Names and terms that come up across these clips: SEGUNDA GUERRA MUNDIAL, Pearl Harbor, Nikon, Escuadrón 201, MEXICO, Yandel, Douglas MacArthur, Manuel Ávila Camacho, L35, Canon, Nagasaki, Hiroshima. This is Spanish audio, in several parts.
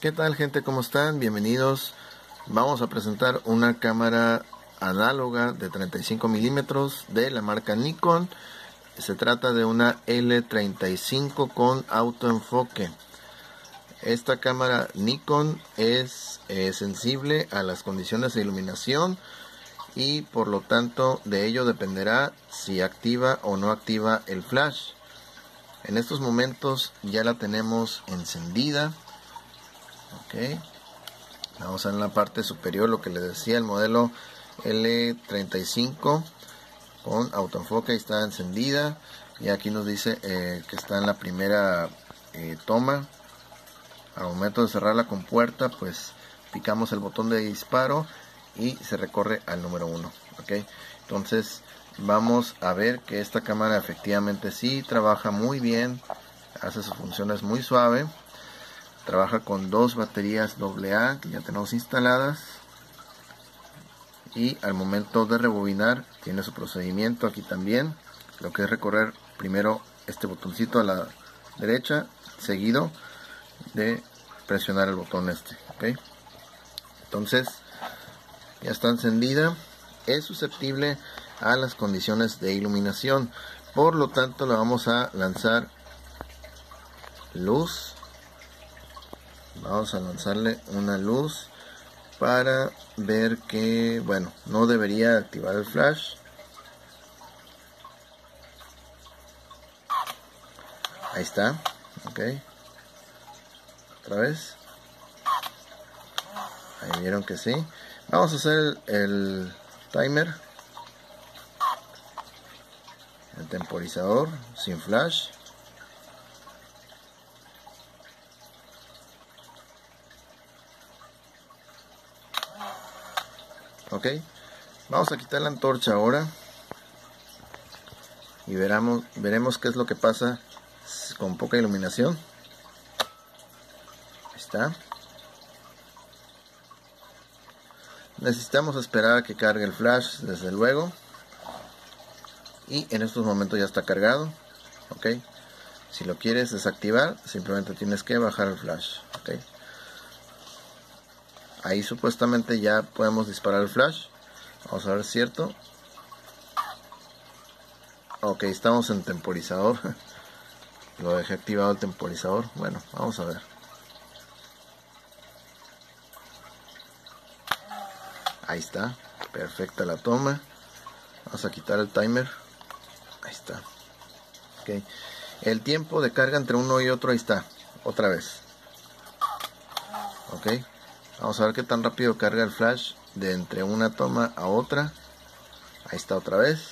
¿Qué tal, gente? ¿Cómo están? Bienvenidos. Vamos a presentar una cámara análoga de 35 milímetros de la marca Nikon. Se trata de una L35 con autoenfoque. Esta cámara Nikon es sensible a las condiciones de iluminación y por lo tanto de ello dependerá si activa o no activa el flash. En estos momentos ya la tenemos encendida. Okay. Vamos a ver en la parte superior lo que les decía, el modelo L35 con autoenfoque está encendida y aquí nos dice que está en la primera toma. Al momento de cerrar la compuerta, pues picamos el botón de disparo y se recorre al número 1. Okay. Entonces vamos a ver que esta cámara efectivamente sí trabaja muy bien, hace sus funciones muy suave. Trabaja con dos baterías AA que ya tenemos instaladas. Y al momento de rebobinar tiene su procedimiento aquí también. Lo que es recorrer primero este botoncito a la derecha, seguido de presionar el botón este. ¿Okay? Entonces ya está encendida. Es susceptible a las condiciones de iluminación. Por lo tanto la vamos a lanzar luz. Vamos a lanzarle una luz para ver que, bueno, no debería activar el flash. Ahí está, ok. Otra vez. Ahí vieron que sí. Vamos a hacer el timer. El temporizador sin flash. Ok, vamos a quitar la antorcha ahora y veremos qué es lo que pasa con poca iluminación. Ahí está. Necesitamos esperar a que cargue el flash, desde luego. Y en estos momentos ya está cargado. Ok, si lo quieres desactivar, simplemente tienes que bajar el flash. Ok. Ahí supuestamente ya podemos disparar el flash. Vamos a ver, ¿cierto? Ok, estamos en temporizador. Lo dejé activado el temporizador. Bueno, vamos a ver. Ahí está. Perfecta la toma. Vamos a quitar el timer. Ahí está. Ok. El tiempo de carga entre uno y otro, ahí está. Otra vez. Ok. Vamos a ver qué tan rápido carga el flash de entre una toma a otra. Ahí está otra vez.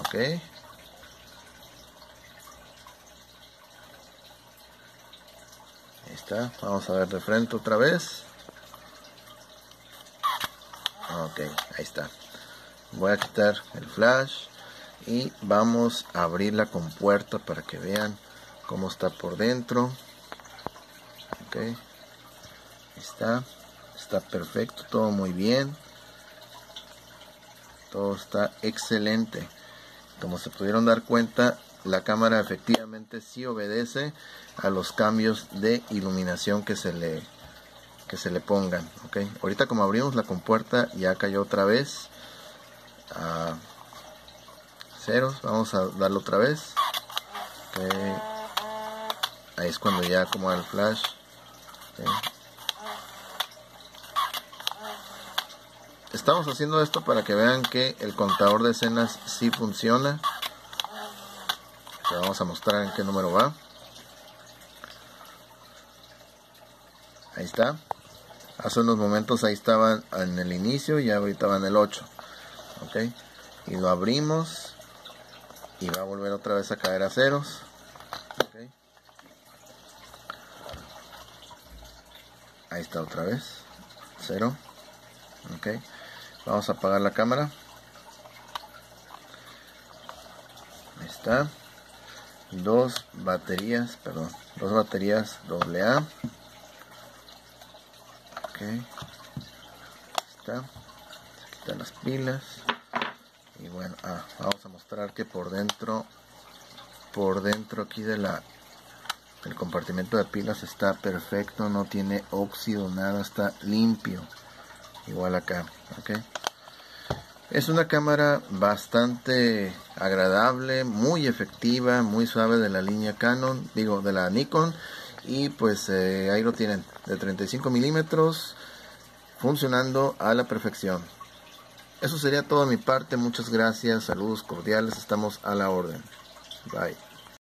Ok. Ahí está. Vamos a ver de frente otra vez. Ok, ahí está. Voy a quitar el flash y vamos a abrir la compuerta para que vean cómo está por dentro. Ok. Está perfecto, todo muy bien, todo está excelente. Como se pudieron dar cuenta, la cámara efectivamente sí obedece a los cambios de iluminación que se le pongan. Okay. Ahorita, como abrimos la compuerta, ya cayó otra vez a ceros. Vamos a darle otra vez. Okay. Ahí es cuando ya acomoda el flash. Okay. Estamos haciendo esto para que vean que el contador de escenas sí funciona. Te vamos a mostrar en qué número va. Ahí está. Hace unos momentos ahí estaban en el inicio y ahorita van el 8. Ok. Y lo abrimos. Y va a volver otra vez a caer a ceros. Ok. Ahí está otra vez. Cero. Ok. Vamos a apagar la cámara. Ahí está. Dos baterías AA. Ok. Ahí está. Quitar las pilas. Y bueno, vamos a mostrar que por dentro aquí de la El compartimento de pilas está perfecto, no tiene óxido, nada, está limpio. Igual acá, ok. Es una cámara bastante agradable, muy efectiva, muy suave, de la línea Canon, digo, de la Nikon. Y pues ahí lo tienen, de 35 milímetros, funcionando a la perfección. Eso sería todo de mi parte, muchas gracias, saludos cordiales, estamos a la orden. Bye.